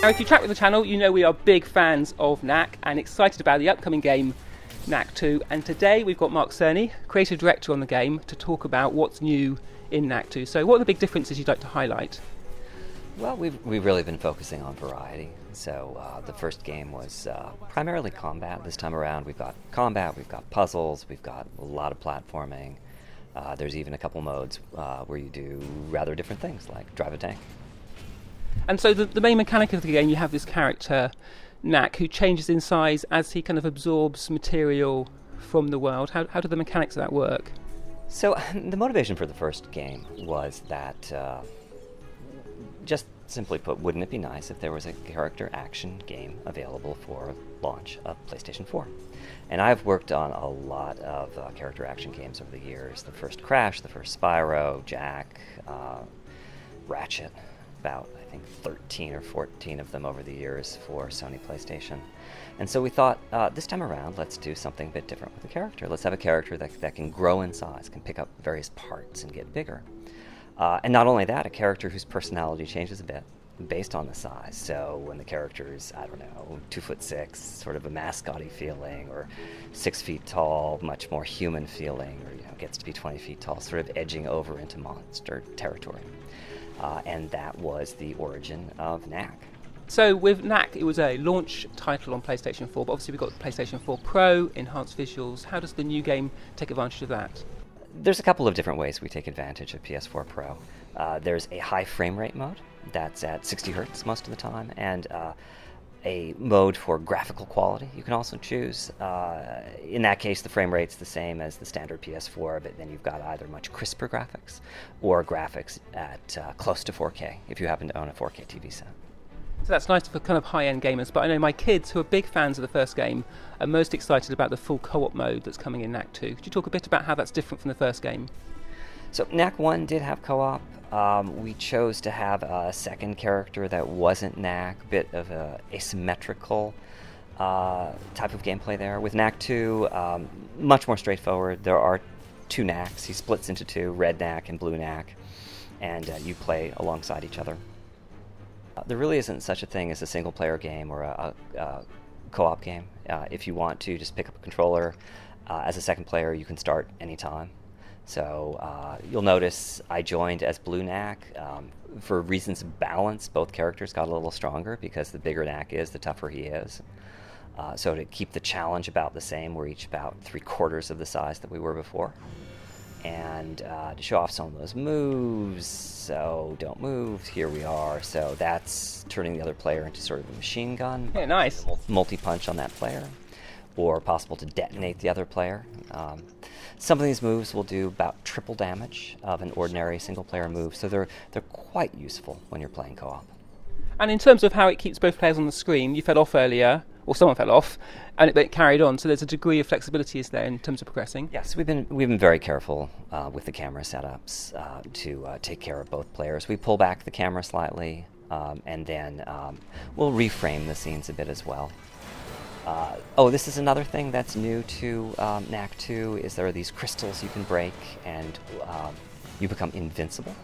Now, if you track with the channel, you know we are big fans of Knack and excited about the upcoming game, Knack 2. And today we've got Mark Cerny, creative director on the game, to talk about what's new in Knack 2. So what are the big differences you'd like to highlight? Well, we've really been focusing on variety. So the first game was primarily combat. This time around we've got combat, we've got puzzles, we've got a lot of platforming. There's even a couple modes where you do rather different things, like drive a tank. And so the main mechanic of the game, you have this character, Knack, who changes in size as he kind of absorbs material from the world. How do the mechanics of that work? So the motivation for the first game was that, just simply put, wouldn't it be nice if there was a character action game available for launch of PlayStation 4? And I've worked on a lot of character action games over the years. The first Crash, the first Spyro, Jack, Ratchet, about I think 13 or 14 of them over the years for Sony PlayStation. And so we thought, this time around, let's do something a bit different with the character. Let's have a character that can grow in size, can pick up various parts and get bigger. And not only that, a character whose personality changes a bit based on the size. So when the character's, I don't know, 2'6", sort of a mascot-y feeling, or 6 feet tall, much more human feeling, or, you know, gets to be 20 feet tall, sort of edging over into monster territory. And that was the origin of Knack. So with Knack, it was a launch title on PlayStation 4, but obviously we've got PlayStation 4 Pro, enhanced visuals. How does the new game take advantage of that? There's a couple of different ways we take advantage of PS4 Pro. There's a high frame rate mode that's at 60 hertz most of the time, and a mode for graphical quality you can also choose. In that case, the frame rate's the same as the standard PS4, but then you've got either much crisper graphics or graphics at close to 4K if you happen to own a 4K TV set. So that's nice for kind of high-end gamers, but I know my kids, who are big fans of the first game, are most excited about the full co-op mode that's coming in Knack 2. Could you talk a bit about how that's different from the first game? So Knack 1 did have co-op. We chose to have a second character that wasn't Knack, a bit of an asymmetrical type of gameplay there. With Knack 2, much more straightforward. There are two Knacks. He splits into two, red Knack and blue Knack, and you play alongside each other. There really isn't such a thing as a single-player game or a co-op game. If you want to, just pick up a controller. As a second player, you can start anytime. So you'll notice I joined as blue Knack. For reasons of balance, both characters got a little stronger, because the bigger Knack is, the tougher he is. So to keep the challenge about the same, we're each about 3/4 of the size that we were before. And to show off some of those moves, so don't move, here we are. So that's turning the other player into sort of a machine gun. Yeah, nice. Multi-punch on that player, or possible to detonate the other player. Some of these moves will do about triple damage of an ordinary single-player move, so they're quite useful when you're playing co-op. And in terms of how it keeps both players on the screen, you fell off earlier, or someone fell off, and it carried on. So there's a degree of flexibility is there in terms of progressing. Yes, we've been very careful with the camera setups to take care of both players. We pull back the camera slightly, and then we'll reframe the scenes a bit as well. Oh, this is another thing that's new to Knack 2, is there are these crystals you can break, and you become invincible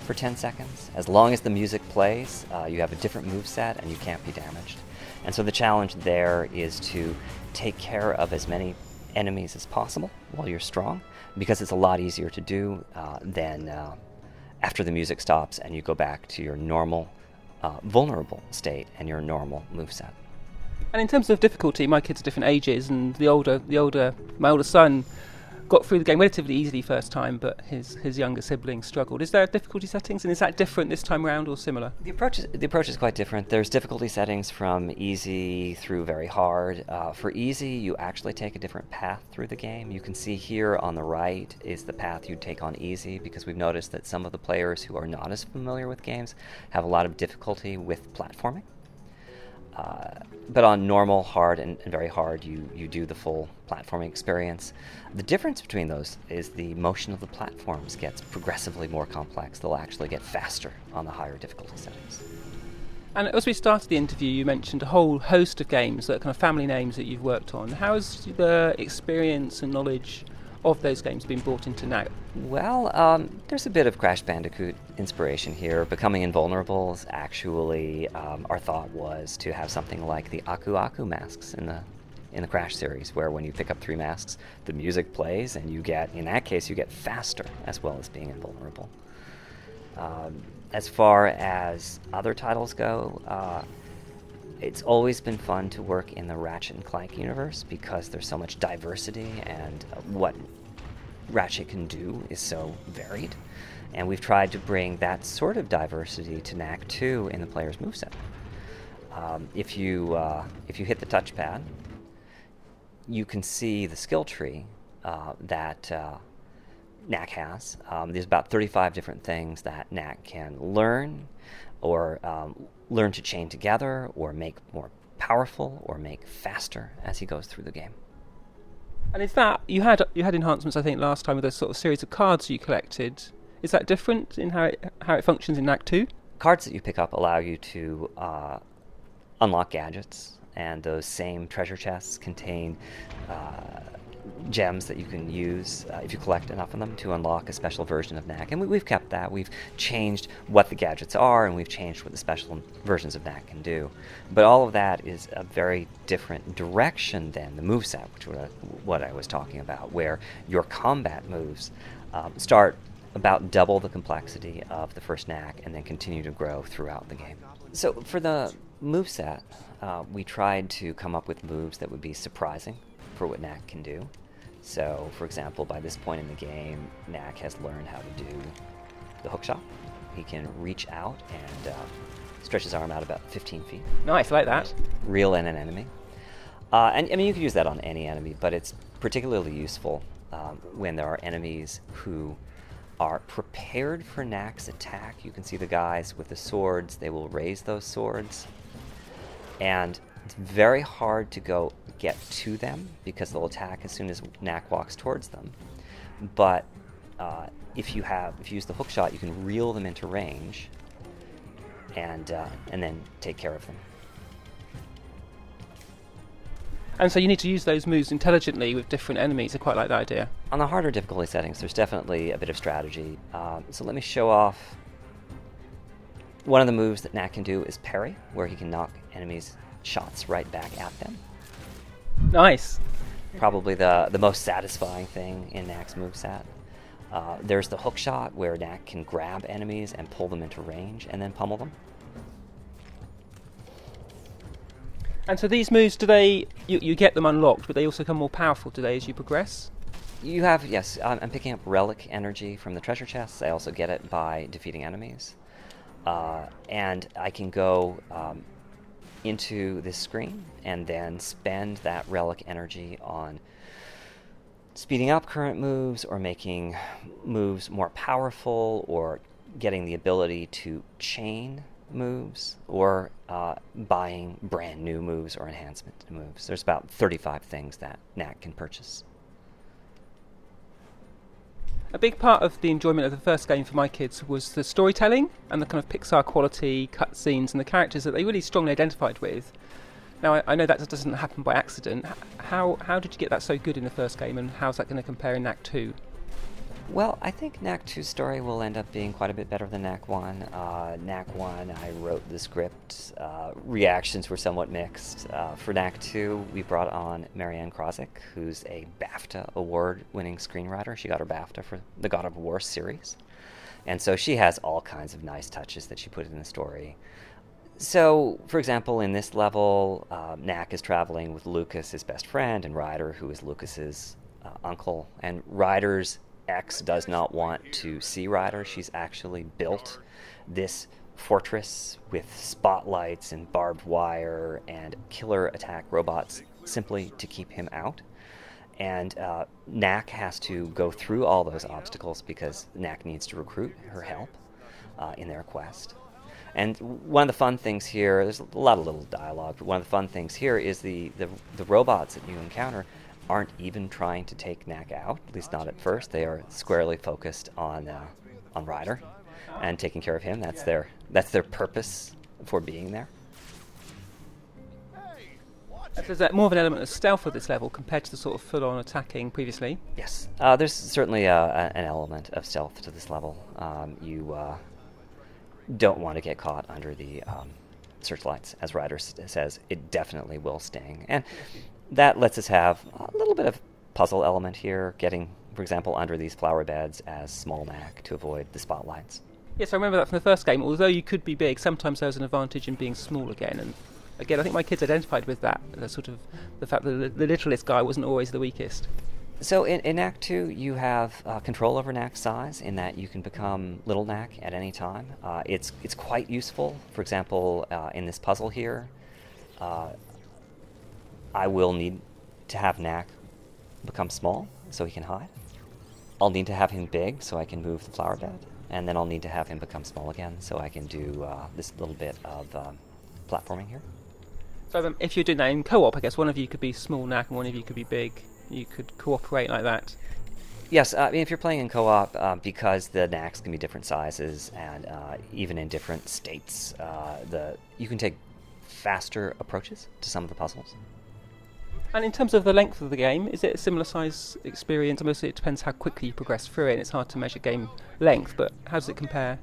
for 10 seconds. As long as the music plays, you have a different moveset and you can't be damaged. And so the challenge there is to take care of as many enemies as possible while you're strong, because it's a lot easier to do than after the music stops and you go back to your normal vulnerable state and your normal moveset. And in terms of difficulty, my kids are different ages, and my older son got through the game relatively easily first time, but his younger siblings struggled. Is there difficulty settings, and is that different this time around or similar? The approach is quite different. There's difficulty settings from easy through very hard. For easy, you actually take a different path through the game. You can see here on the right is the path you take on easy, because we've noticed that some of the players who are not as familiar with games have a lot of difficulty with platforming. But on normal, hard, and very hard, you do the full platforming experience. The difference between those is the motion of the platforms gets progressively more complex. They'll actually get faster on the higher difficulty settings. And as we started the interview, you mentioned a whole host of games, that kind of family names that you've worked on. How has the experience and knowledge of those games being brought into Knack? Well, there's a bit of Crash Bandicoot inspiration here. Becoming Invulnerables, actually, our thought was to have something like the Aku Aku masks in the Crash series, where when you pick up 3 masks, the music plays, and you get, in that case, you get faster, as well as being invulnerable. As far as other titles go, it's always been fun to work in the Ratchet and Clank universe because there's so much diversity, and what Ratchet can do is so varied. And we've tried to bring that sort of diversity to Knack 2 in the player's moveset. If you hit the touchpad, you can see the skill tree that Knack has. There's about 35 different things that Knack can learn, or learn to chain together, or make more powerful, or make faster as he goes through the game. And is that, you had enhancements, I think, last time with a sort of series of cards you collected. Is that different in how it functions in Knack 2? Cards that you pick up allow you to unlock gadgets, and those same treasure chests contain gems that you can use, if you collect enough of them, to unlock a special version of Knack. And we've kept that. We've changed what the gadgets are, and we've changed what the special versions of Knack can do. But all of that is a very different direction than the moveset, which was what I was talking about, where your combat moves start about double the complexity of the first Knack and then continue to grow throughout the game. So for the moveset, we tried to come up with moves that would be surprising for what Knack can do. So, for example, by this point in the game, Knack has learned how to do the hookshot. He can reach out and stretch his arm out about 15 feet. Nice, I like that. Reel in an enemy. And I mean, you can use that on any enemy, but it's particularly useful when there are enemies who are prepared for Knack's attack. You can see the guys with the swords, they will raise those swords. And it's very hard to go get to them because they'll attack as soon as Knack walks towards them. But if you use the hookshot, you can reel them into range and then take care of them. And so you need to use those moves intelligently with different enemies. I quite like that idea. On the harder difficulty settings, there's definitely a bit of strategy. So let me show off. One of the moves that Knack can do is parry, where he can knock enemies' shots right back at them. Nice. Probably the most satisfying thing in Knack's moveset. There's the hook shot, where Knack can grab enemies and pull them into range and then pummel them. And so these moves, do they, you get them unlocked, but they also become more powerful today as you progress? You have, yes. I'm picking up relic energy from the treasure chests. I also get it by defeating enemies. And I can go into this screen and then spend that relic energy on speeding up current moves, or making moves more powerful, or getting the ability to chain moves, or buying brand new moves or enhancement moves. There's about 35 things that Knack can purchase. A big part of the enjoyment of the first game for my kids was the storytelling and the kind of Pixar quality cutscenes and the characters that they really strongly identified with. Now I know that just doesn't happen by accident. How did you get that so good in the first game, and how's that going to compare in Knack 2? Well, I think Knack 2's story will end up being quite a bit better than Knack 1. Knack 1, I wrote the script. Reactions were somewhat mixed. For Knack 2, we brought on Marianne Krozik, who's a BAFTA award-winning screenwriter. She got her BAFTA for the God of War series. And so she has all kinds of nice touches that she put in the story. So, for example, in this level, Knack is traveling with Lucas, his best friend, and Ryder, who is Lucas's uncle. And Ryder's X does not want to see Ryder. She's actually built this fortress with spotlights and barbed wire and killer attack robots simply to keep him out. And Knack has to go through all those obstacles because Knack needs to recruit her help in their quest. And one of the fun things here, there's a lot of little dialogue, but one of the fun things here is the robots that you encounter aren't even trying to take Knack out, at least not at first. They are squarely focused on Ryder and taking care of him. That's their purpose for being there. There's more of an element of stealth with this level compared to the sort of full-on attacking previously. Yes, there's certainly an element of stealth to this level. You don't want to get caught under the searchlights, as Ryder says. It definitely will sting, and that lets us have a little bit of puzzle element here, getting, for example, under these flower beds as Small Mac to avoid the spotlights. Yes, I remember that from the first game. Although you could be big, sometimes there was an advantage in being small again. And again, I think my kids identified with that, the fact that the littlest guy wasn't always the weakest. So in Knack 2, you have control over Knack's size, in that you can become Little Knack at any time. It's quite useful. For example, in this puzzle here, I will need to have Knack become small so he can hide. I'll need to have him big so I can move the flower bed, and then I'll need to have him become small again so I can do this little bit of platforming here. So if you're doing that in co-op, I guess one of you could be Small Knack and one of you could be big. You could cooperate like that. Yes, I mean, if you're playing in co-op, because the Knacks can be different sizes and even in different states, you can take faster approaches to some of the puzzles. And in terms of the length of the game, is it a similar size experience? Mostly it depends how quickly you progress through it, and it's hard to measure game length, but how does it compare?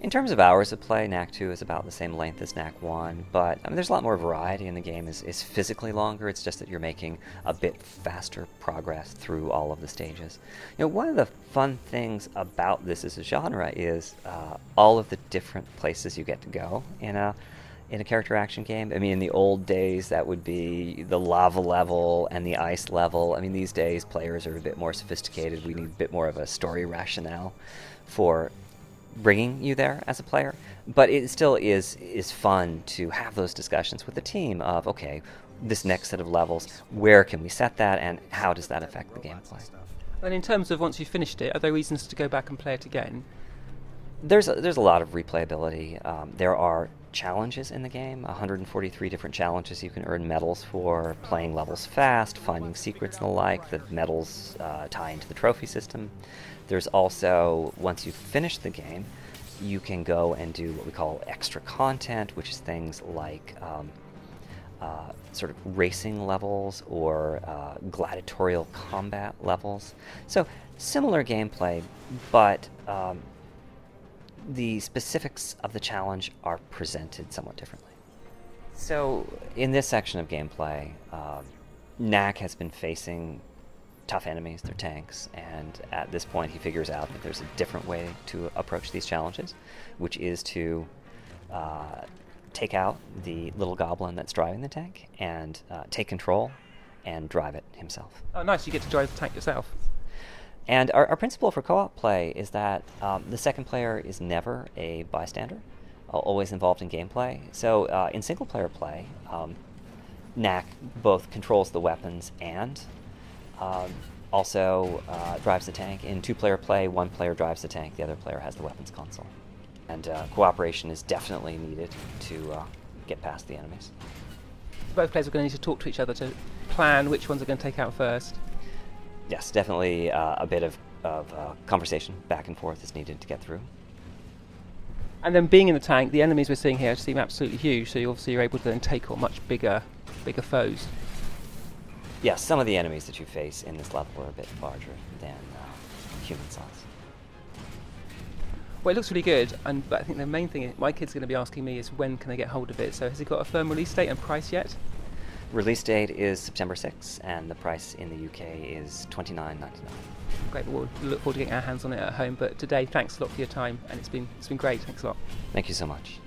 In terms of hours of play, Knack 2 is about the same length as Knack 1, but I mean, there's a lot more variety, and the game is physically longer. It's just that you're making a bit faster progress through all of the stages. You know, one of the fun things about this as a genre is all of the different places you get to go in a character action game. I mean, in the old days, that would be the lava level and the ice level. I mean, these days, players are a bit more sophisticated. We need a bit more of a story rationale for bringing you there as a player. But it still is fun to have those discussions with the team of, okay, this next set of levels, where can we set that, and how does that affect the gameplay? And in terms of once you've finished it, are there reasons to go back and play it again? There's a lot of replayability. There are challenges in the game, 143 different challenges you can earn medals for, playing levels fast, finding secrets and the like. The medals tie into the trophy system. There's also, once you've finished the game, you can go and do what we call extra content, which is things like sort of racing levels or gladiatorial combat levels. So similar gameplay, but the specifics of the challenge are presented somewhat differently. So in this section of gameplay, Knack has been facing tough enemies, they're tanks, and at this point he figures out that there's a different way to approach these challenges, which is to take out the little goblin that's driving the tank and take control and drive it himself. Oh nice, you get to drive the tank yourself. And our principle for co-op play is that the second player is never a bystander, always involved in gameplay. So in single-player play, Knack both controls the weapons and also drives the tank. In two-player play, one player drives the tank, the other player has the weapons console. And cooperation is definitely needed to get past the enemies. Both players are going to need to talk to each other to plan which ones are going to take out first. Yes, definitely a bit of conversation back and forth is needed to get through. And then being in the tank, the enemies we're seeing here seem absolutely huge, so you're able to then take on much bigger foes. Yes, some of the enemies that you face in this level are a bit larger than human size. Well, it looks really good, but I think the main thing my kid's going to be asking me is when can I get hold of it, so has it got a firm release date and price yet? Release date is September 6th, and the price in the UK is $29.99. Great, we'll look forward to getting our hands on it at home, but today, thanks a lot for your time, and it's been great, thanks a lot. Thank you so much.